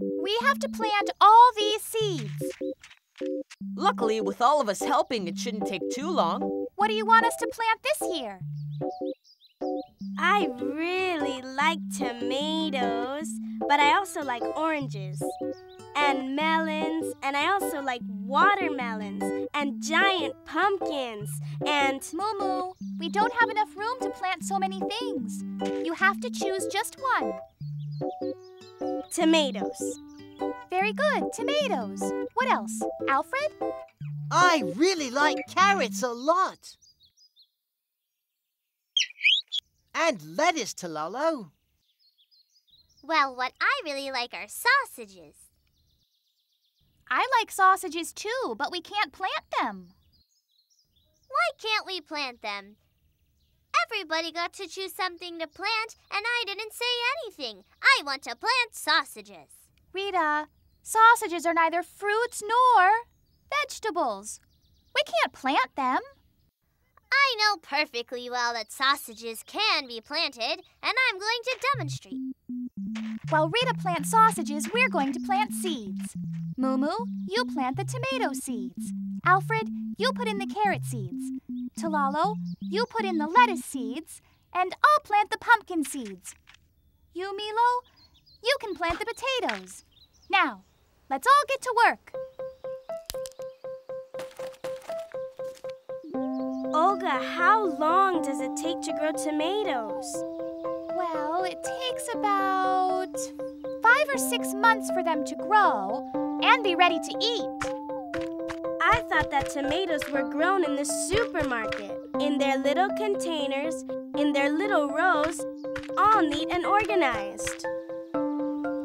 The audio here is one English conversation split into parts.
We have to plant all these seeds. Luckily, with all of us helping, it shouldn't take too long. What do you want us to plant this year? I really like tomatoes, but I also like oranges and melons, and I also like watermelons and giant pumpkins and... Moo-moo, we don't have enough room to plant so many things. You have to choose just one. Tomatoes. Very good, tomatoes. What else, Alfred? I really like carrots a lot. And lettuce, Talalo. Well, what I really like are sausages. I like sausages too, but we can't plant them. Why can't we plant them? Everybody got to choose something to plant, and I didn't say anything. I want to plant sausages. Rita, sausages are neither fruits nor vegetables. We can't plant them. I know perfectly well that sausages can be planted, and I'm going to demonstrate. While Rita plants sausages, we're going to plant seeds. Moo-moo, you plant the tomato seeds. Alfred, you put in the carrot seeds. Talalo, you put in the lettuce seeds. And I'll plant the pumpkin seeds. You, Milo, you can plant the potatoes. Now, let's all get to work. Olga, how long does it take to grow tomatoes? Well, it takes about 5 or 6 months for them to grow and be ready to eat. I thought that tomatoes were grown in the supermarket, in their little containers, in their little rows, all neat and organized.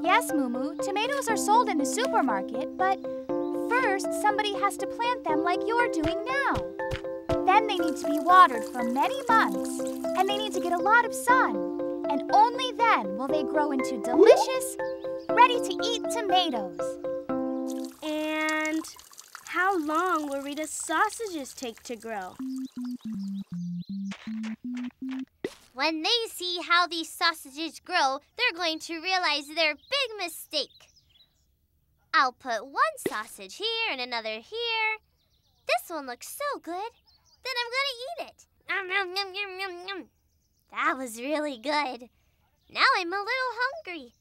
Yes, Moo-moo, tomatoes are sold in the supermarket, but first somebody has to plant them like you're doing now. Then they need to be watered for many months, and they need to get a lot of sun. And only then will they grow into delicious, ready-to-eat tomatoes. And how long will Rita's sausages take to grow? When they see how these sausages grow, they're going to realize their big mistake. I'll put one sausage here and another here. This one looks so good. Then I'm gonna eat it. Nom, nom, nom, nom, nom, nom. That was really good. Now I'm a little hungry.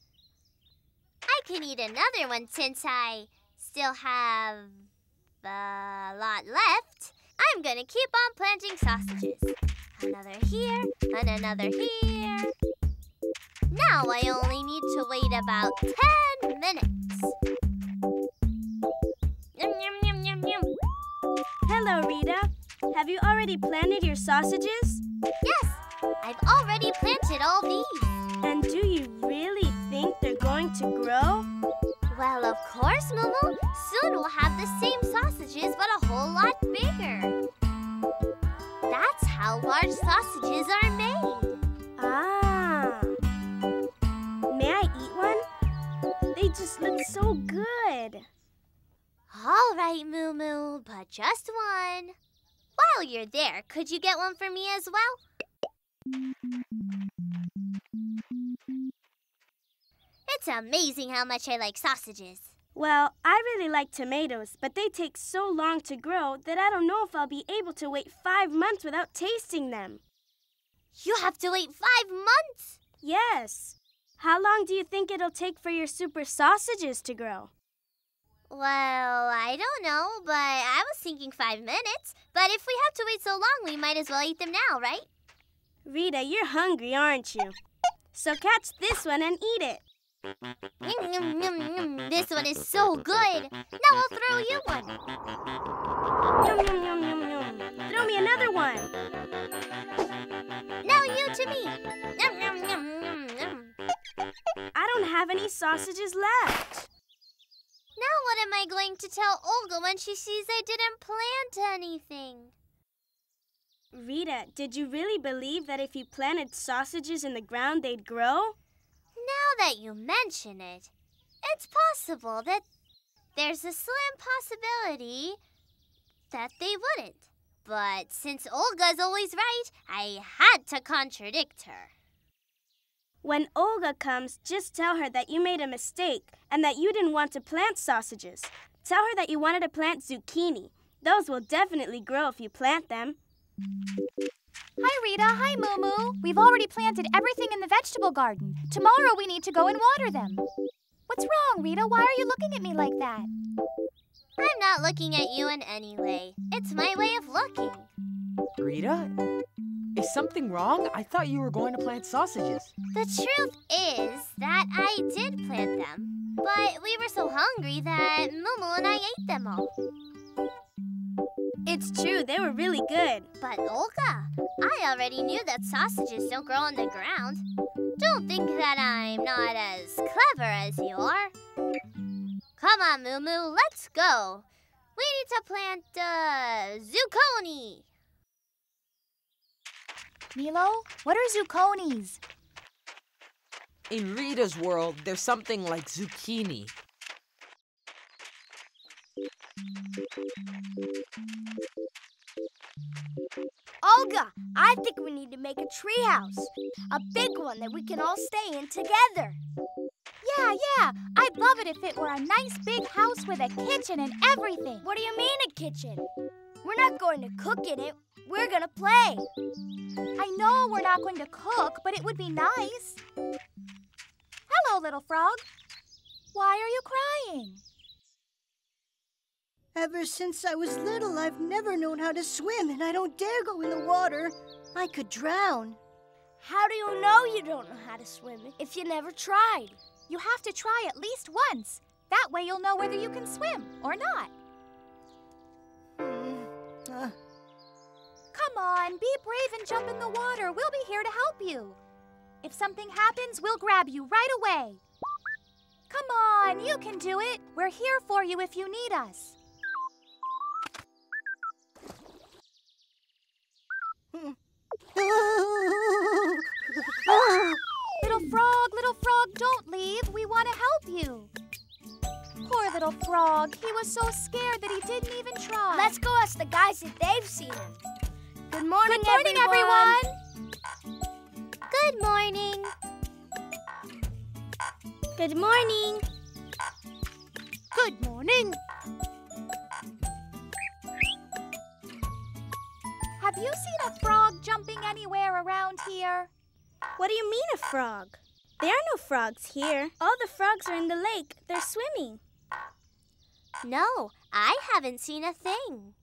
I can eat another one since I still have a lot left. I'm gonna keep on planting sausages. Another here and another here. Now I only need to wait about 10 minutes. Nom, nom, nom, nom, nom. Hello, Rita. Have you already planted your sausages? Yes, I've already planted all these. And do you really think they're going to grow? Well, of course, Moo-moo. Soon we'll have the same sausages, but a whole lot bigger. That's how large sausages are made. Ah. May I eat one? They just look so good. All right, Moo-moo, but just one. While you're there, could you get one for me as well? It's amazing how much I like sausages. Well, I really like tomatoes, but they take so long to grow that I don't know if I'll be able to wait 5 months without tasting them. You have to wait 5 months? Yes. How long do you think it'll take for your super sausages to grow? Well, I don't know, but I was thinking 5 minutes. But if we have to wait so long, we might as well eat them now, right? Rita, you're hungry, aren't you? So catch this one and eat it. This one is so good. Now I'll throw you one. Yum, yum, yum, yum, yum. Throw me another one. Now you to me. Yum, yum, yum, yum, yum. I don't have any sausages left. Now what am I going to tell Olga when she sees I didn't plant anything? Rita, did you really believe that if you planted sausages in the ground, they'd grow? Now that you mention it, it's possible that there's a slim possibility that they wouldn't. But since Olga's always right, I had to contradict her. When Olga comes, just tell her that you made a mistake and that you didn't want to plant sausages. Tell her that you wanted to plant zucchini. Those will definitely grow if you plant them. Hi, Rita. Hi, Mumu. We've already planted everything in the vegetable garden. Tomorrow we need to go and water them. What's wrong, Rita? Why are you looking at me like that? I'm not looking at you in any way. It's my way of looking. Rita? Is something wrong? I thought you were going to plant sausages. The truth is that I did plant them, but we were so hungry that Mumu and I ate them all. It's true, they were really good. But Olga, I already knew that sausages don't grow on the ground. Don't think that I'm not as clever as you are. Come on, Mumu, let's go. We need to plant zucchini. Milo, what are zucchinis? In Rita's world, there's something like zucchini. Olga, I think we need to make a treehouse. A big one that we can all stay in together. Yeah. I'd love it if it were a nice big house with a kitchen and everything. What do you mean a kitchen? We're not going to cook in it. We're gonna play. I know we're not going to cook, but it would be nice. Hello, little frog. Why are you crying? Ever since I was little, I've never known how to swim, and I don't dare go in the water. I could drown. How do you know you don't know how to swim if you never tried? You have to try at least once. That way you'll know whether you can swim or not. Come on, be brave and jump in the water. We'll be here to help you. If something happens, we'll grab you right away. Come on, you can do it. We're here for you if you need us. Little frog, don't leave. We want to help you. Poor little frog. He was so scared that he didn't even try. Let's go ask the guys if they've seen him. Good morning, everyone. Good morning. Good morning. Good morning. Have you seen a frog jumping anywhere around here? What do you mean a frog? There are no frogs here. All the frogs are in the lake. They're swimming. No, I haven't seen a thing.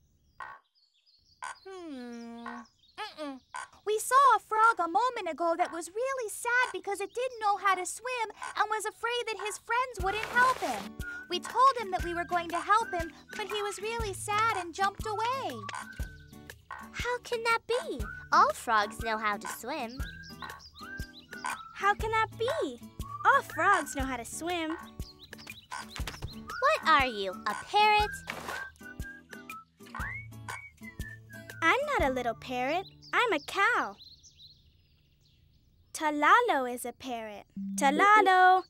We saw a frog a moment ago that was really sad because it didn't know how to swim and was afraid that his friends wouldn't help him. We told him that we were going to help him, but he was really sad and jumped away. How can that be? All frogs know how to swim. How can that be? All frogs know how to swim. What are you, a parrot? I'm not a little parrot. I'm a cow. Talalo is a parrot. Talalo!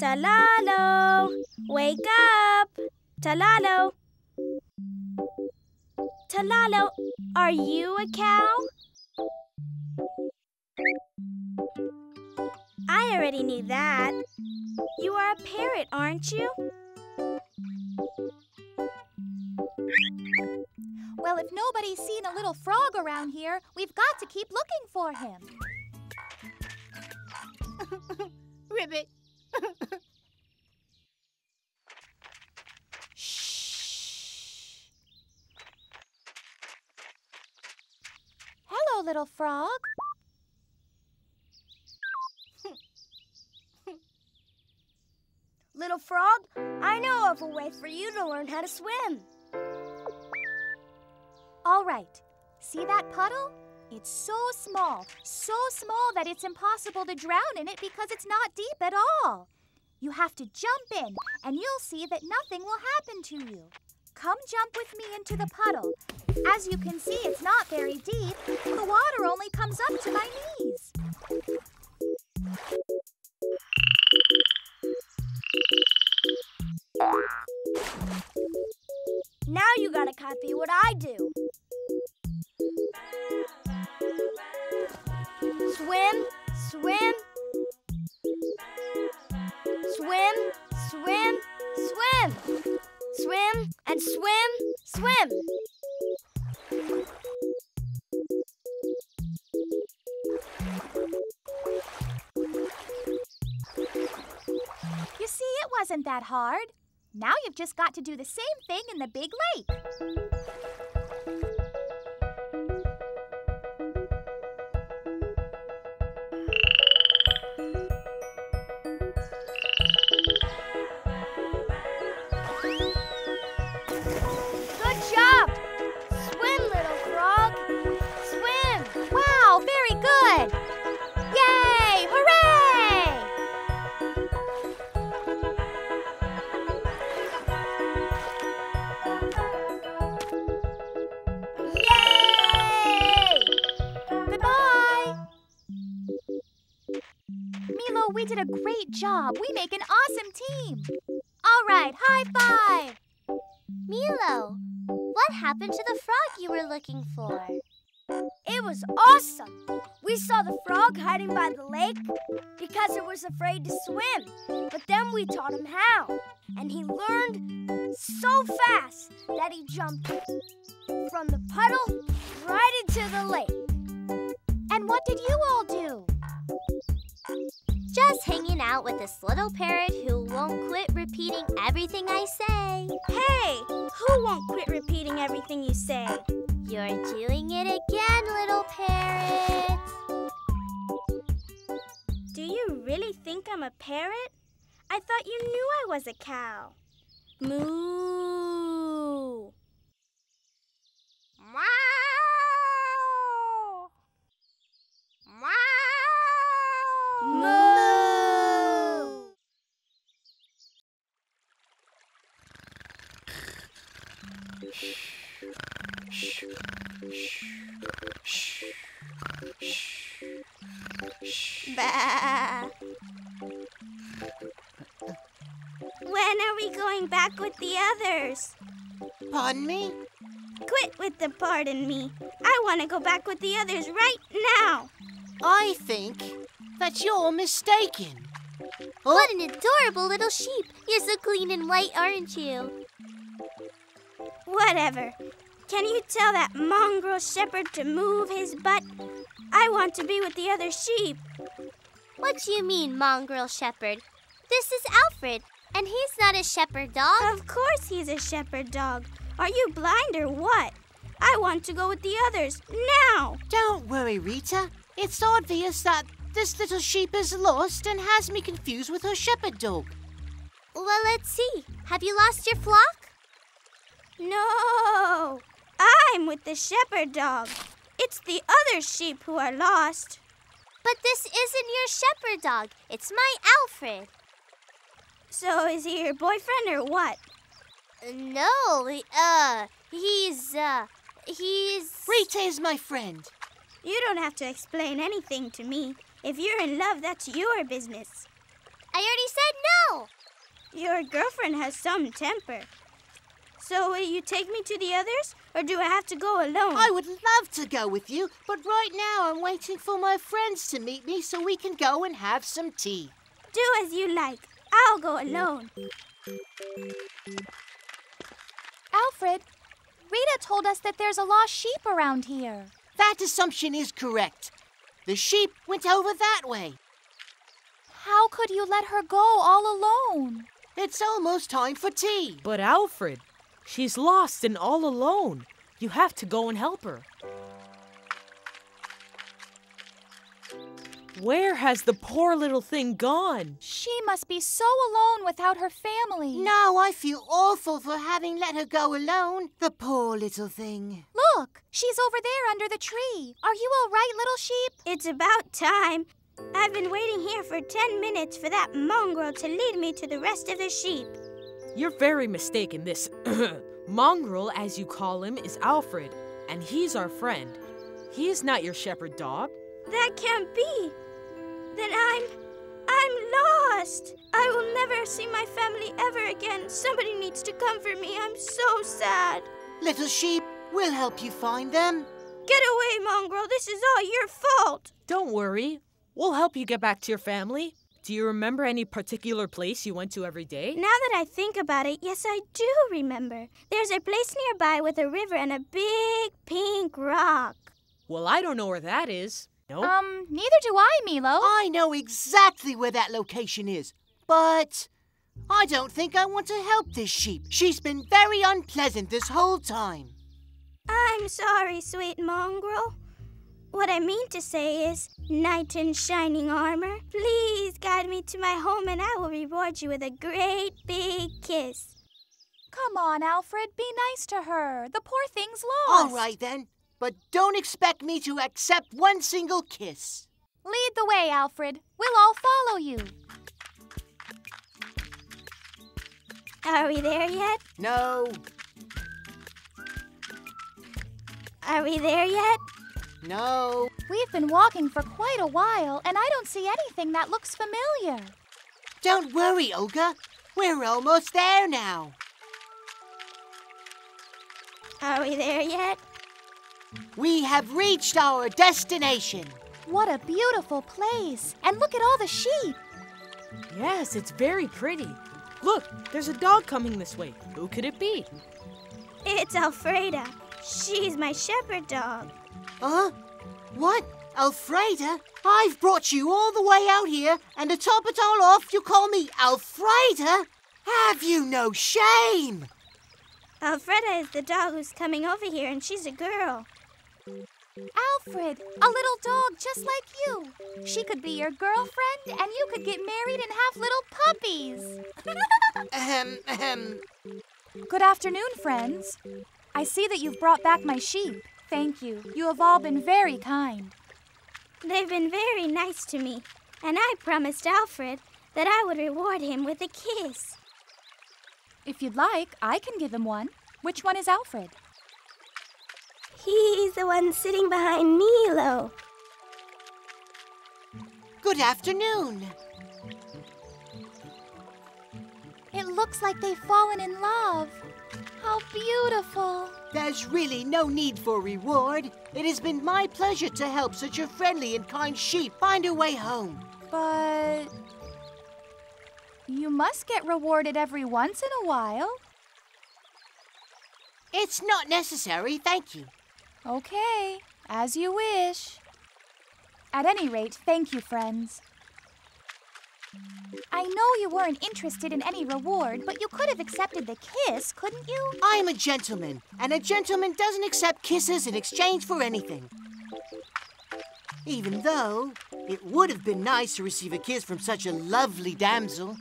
Talalo! Wake up! Talalo! Talalo, are you a cow? I already knew that. You are a parrot, aren't you? Well, if nobody's seen a little frog around here, we've got to keep looking for him. Ribbit. Shh. Hello, little frog. Little frog, I know of a way for you to learn how to swim. All right, see that puddle? It's so small that it's impossible to drown in it because it's not deep at all. You have to jump in and you'll see that nothing will happen to you. Come jump with me into the puddle. As you can see, it's not very deep. The water only comes up to my knees. Now you gotta copy what I do. Swim, swim, wasn't that hard. Now you've just got to do the same thing in the big lake. Good job! Swim, little frog. Swim! Wow, very good! Yay! Hooray! We did a great job. We make an awesome team. All right, high five. Milo, what happened to the frog you were looking for? It was awesome. We saw the frog hiding by the lake because it was afraid to swim. But then we taught him how. And he learned so fast that he jumped from the puddle right into the lake. And what did you all do? Just hanging out with this little parrot who won't quit repeating everything I say. Hey, who won't quit repeating everything you say? You're doing it again, little parrot. Do you really think I'm a parrot? I thought you knew I was a cow. Moo! Meow! Meow! Moo! Bah. When are we going back with the others? Pardon me? Quit with the pardon me. I want to go back with the others right now. I think that you're mistaken. Oh. What an adorable little sheep. You're so clean and white, aren't you? Whatever. Can you tell that mongrel shepherd to move his butt? I want to be with the other sheep. What do you mean, mongrel shepherd? This is Alfred, and he's not a shepherd dog. Of course he's a shepherd dog. Are you blind or what? I want to go with the others, now! Don't worry, Rita. It's obvious that this little sheep is lost and has me confused with her shepherd dog. Well, let's see. Have you lost your flock? No, I'm with the shepherd dog. It's the other sheep who are lost. But this isn't your shepherd dog. It's my Alfred. So is he your boyfriend or what? No, he's... Rita is my friend. You don't have to explain anything to me. If you're in love, that's your business. I already said no. Your girlfriend has some temper. So will you take me to the others, or do I have to go alone? I would love to go with you, but right now I'm waiting for my friends to meet me so we can go and have some tea. Do as you like. I'll go alone. Alfred, Rita told us that there's a lost sheep around here. That assumption is correct. The sheep went over that way. How could you let her go all alone? It's almost time for tea. But Alfred... she's lost and all alone. You have to go and help her. Where has the poor little thing gone? She must be so alone without her family. Now I feel awful for having let her go alone. The poor little thing. Look, she's over there under the tree. Are you all right, little sheep? It's about time. I've been waiting here for 10 minutes for that mongrel to lead me to the rest of the sheep. You're very mistaken. This mongrel, as you call him, is Alfred, and he's our friend. He is not your shepherd dog. That can't be. Then I'm lost. I will never see my family ever again. Somebody needs to comfort me. I'm so sad. Little sheep, we'll help you find them. Get away, mongrel. This is all your fault. Don't worry. We'll help you get back to your family. Do you remember any particular place you went to every day? Now that I think about it, yes, I do remember. There's a place nearby with a river and a big pink rock. Well, I don't know where that is. No. Neither do I, Milo. I know exactly where that location is, but I don't think I want to help this sheep. She's been very unpleasant this whole time. I'm sorry, sweet mongrel. What I mean to say is, knight in shining armor, please guide me to my home and I will reward you with a great big kiss. Come on, Alfred, be nice to her. The poor thing's lost. All right, then. But don't expect me to accept one single kiss. Lead the way, Alfred. We'll all follow you. Are we there yet? No. Are we there yet? No. We've been walking for quite a while, and I don't see anything that looks familiar. Don't worry, Olga. We're almost there now. Are we there yet? We have reached our destination. What a beautiful place. And look at all the sheep. Yes, it's very pretty. Look, there's a dog coming this way. Who could it be? It's Alfreda. She's my shepherd dog. Huh? What? Alfreda? I've brought you all the way out here, and to top it all off, you call me Alfreda? Have you no shame? Alfreda is the dog who's coming over here, and she's a girl. Alfred, a little dog just like you. She could be your girlfriend, and you could get married and have little puppies. Good afternoon, friends. I see that you've brought back my sheep. Thank you. You have all been very kind. They've been very nice to me, and I promised Alfred that I would reward him with a kiss. If you'd like, I can give him one. Which one is Alfred? He's the one sitting behind Milo. Good afternoon. It looks like they've fallen in love. How beautiful. There's really no need for reward. It has been my pleasure to help such a friendly and kind sheep find her way home. But you must get rewarded every once in a while. It's not necessary, thank you. Okay, as you wish. At any rate, thank you, friends. I know you weren't interested in any reward, but you could have accepted the kiss, couldn't you? I'm a gentleman, and a gentleman doesn't accept kisses in exchange for anything. Even though it would have been nice to receive a kiss from such a lovely damsel.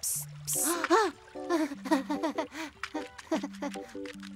Psst, psst.